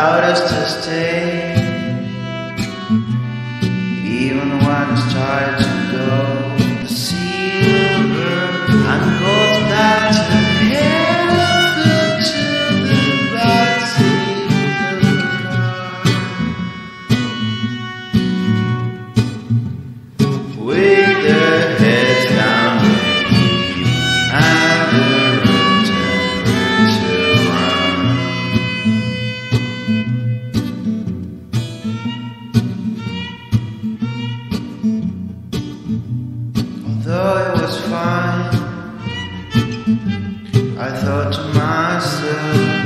allowed us to stay, even when it's time to go. The silver and gold platter held good to the bright seat of the car, with their heads down and the I thought to myself,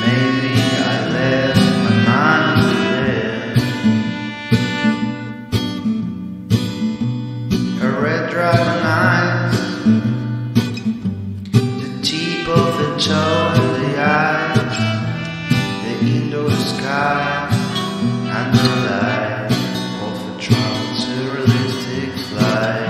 maybe I left my mind there. Her red dragon eyes, the tip of the toe of the eye, the indoor sky, and the light of the transrealistic flight.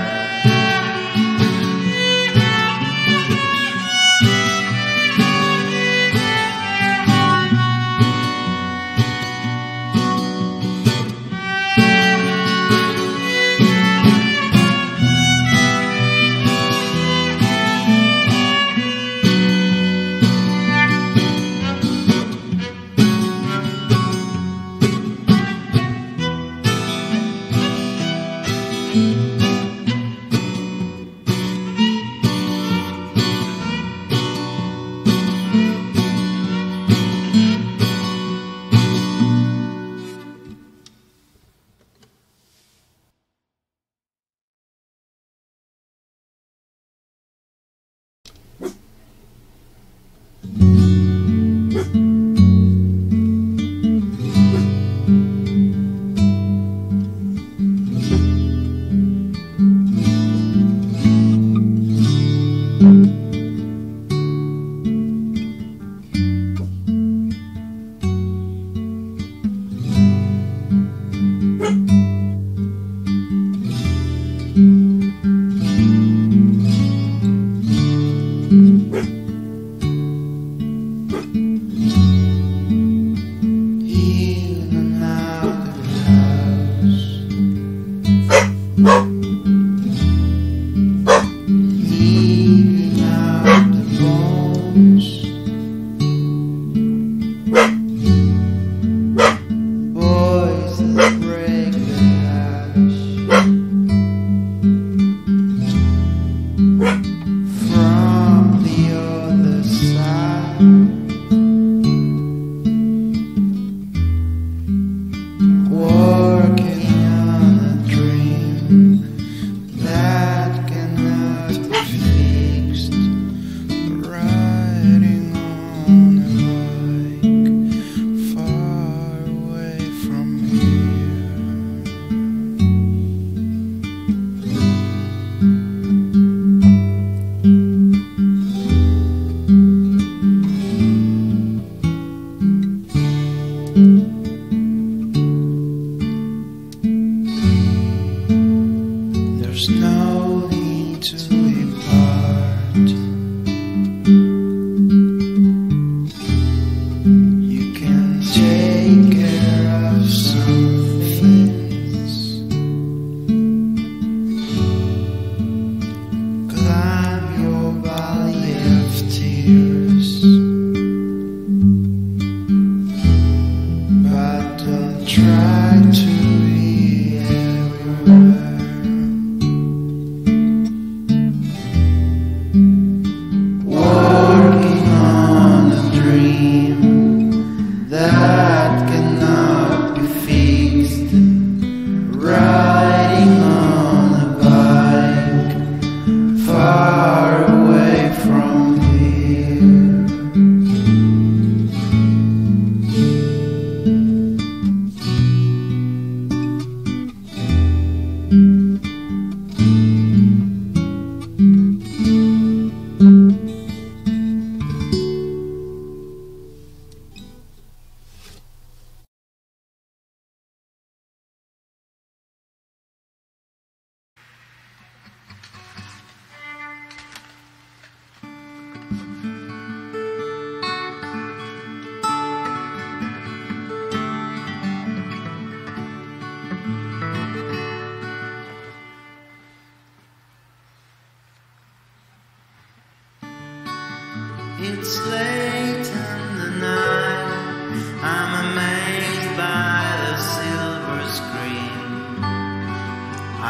It's late in the night, I'm amazed by the silver screen.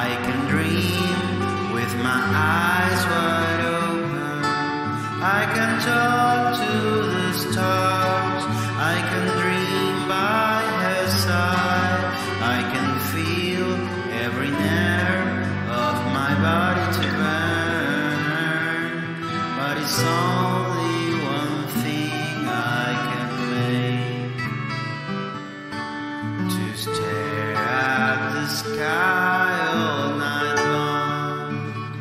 I can dream with my eyes wide open. I can talk to the stars. I can dream by her side. I can feel every nerve of my body to burn, but it's only stare at the sky all night long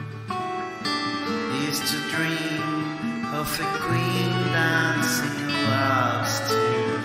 is to dream of a queen dancing clouds to the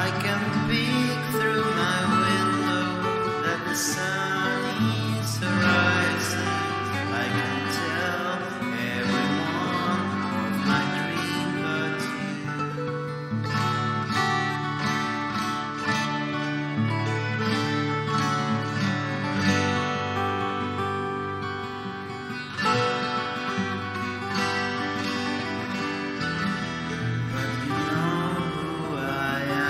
I can peek through my window that the sun is rising. I can tell everyone of my dream but you. But you know who I am.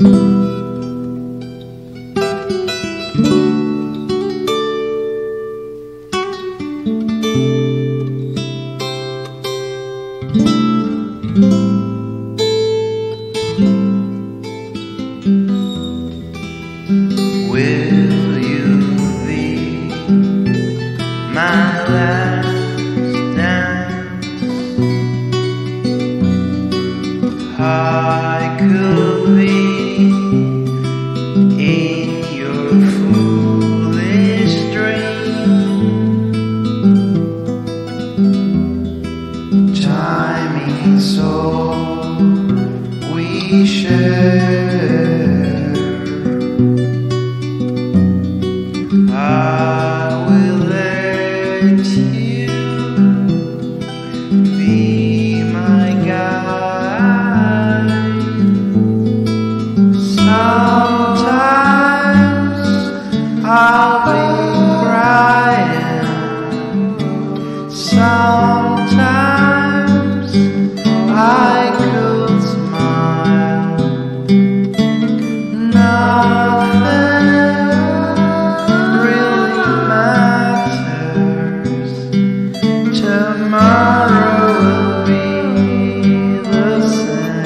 Will you be my last dance? I could be in your foolish dream. Time is all we share. Sometimes I could smile, nothing really matters, tomorrow will be the same.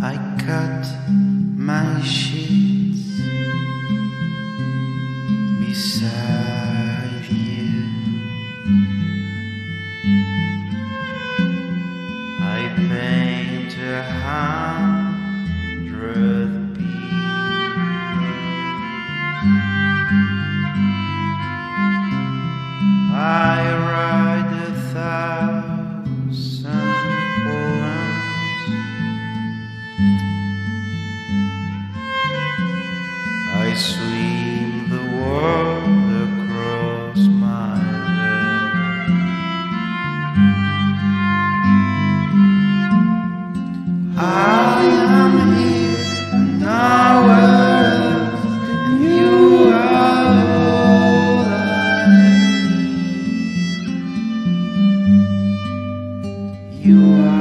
I cut my sheets beside you. I paint 100 people. I write 1,000 I swim the world across my head. I am here and now else, and you are all I need. You are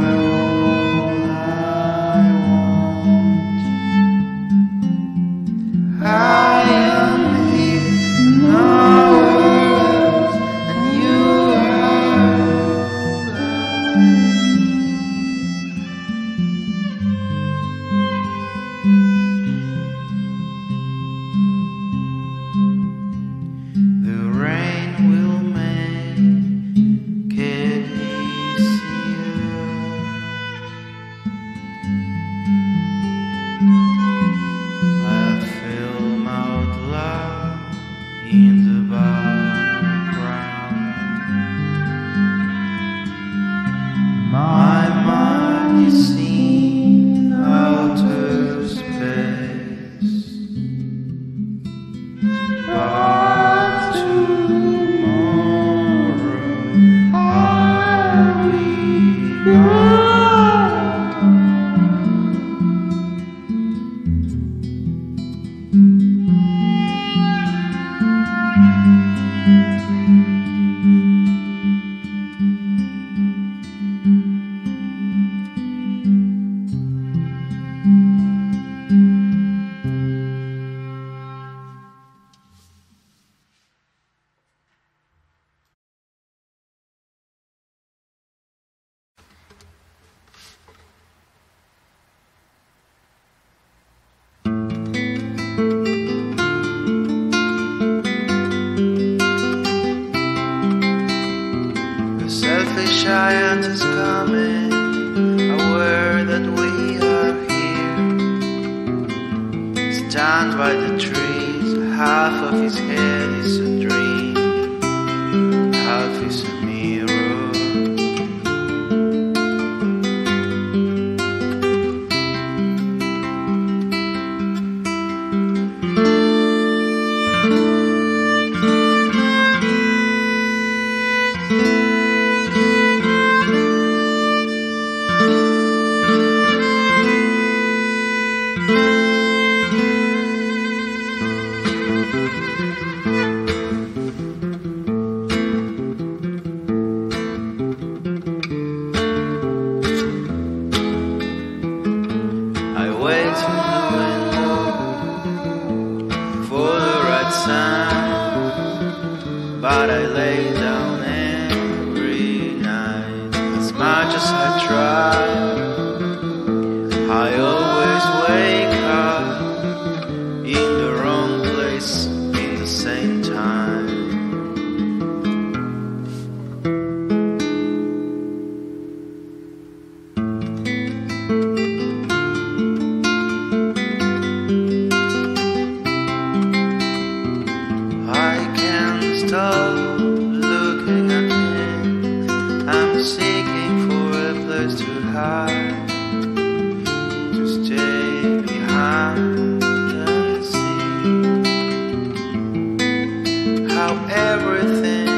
that is coming, aware that we are here. Stand by the trees, half of his head is a dream, half is a mirror. But I lay down every night. As much as I try, I always wake up in the wrong place in the same time. Stop looking at me. I'm seeking for a place to hide, to stay behind the sea. How everything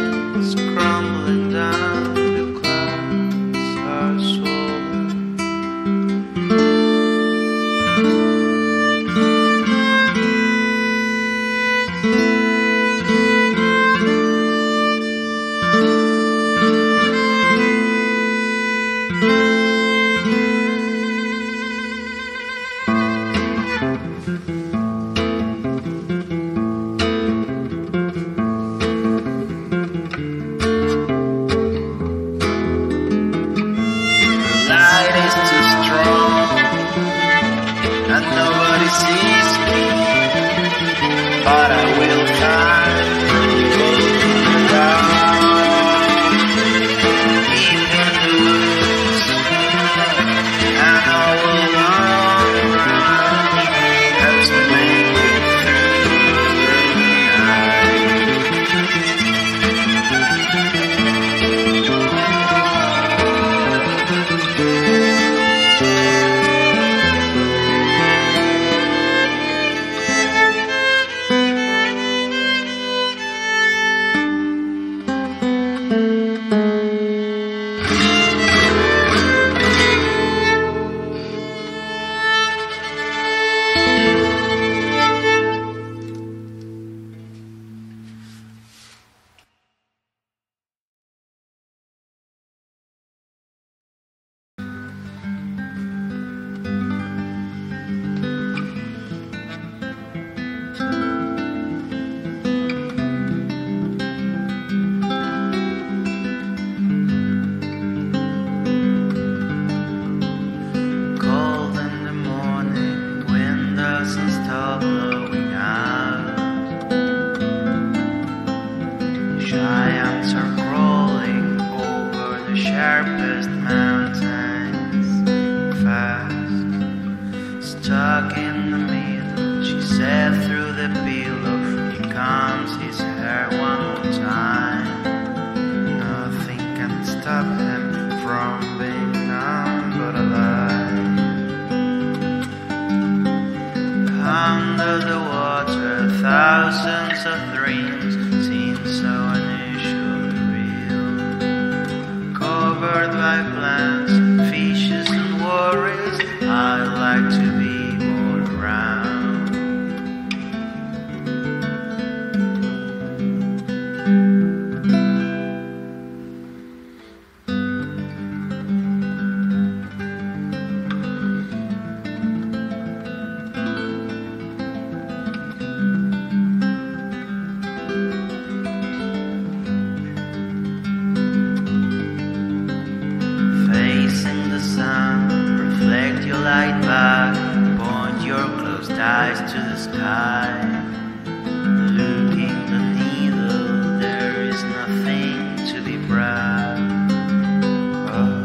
is crumbling down, the clouds are swollen. Nobody sees me, but I will find the ground. Even the woods, and I will run and to make it through the night. Giants are crawling over the sharpest mountains fast. Stuck in the middle, she said through the pillow, he comes, his hair one more time. Nothing can stop him from being none but alive. Under the water, thousands of dreams so unusually real, covered by plants, fishes and worries. I'd like to be more around. Light back, point your closed eyes to the sky. Look in the needle, there is nothing to be proud of.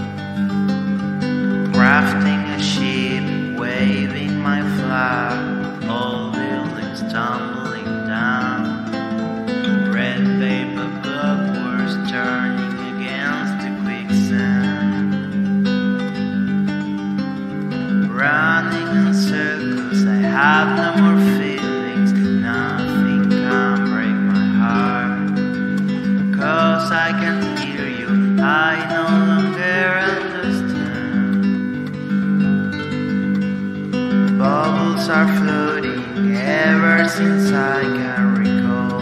since I can recall.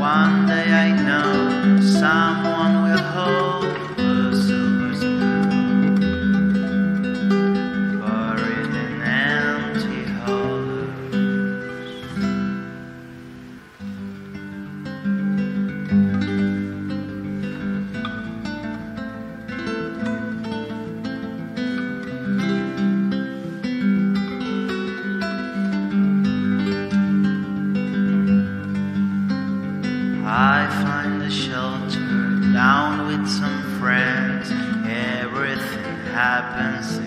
One day I know someone will hold the silver spoon, for in an empty hollow. I find a shelter down with some friends. Everything happens.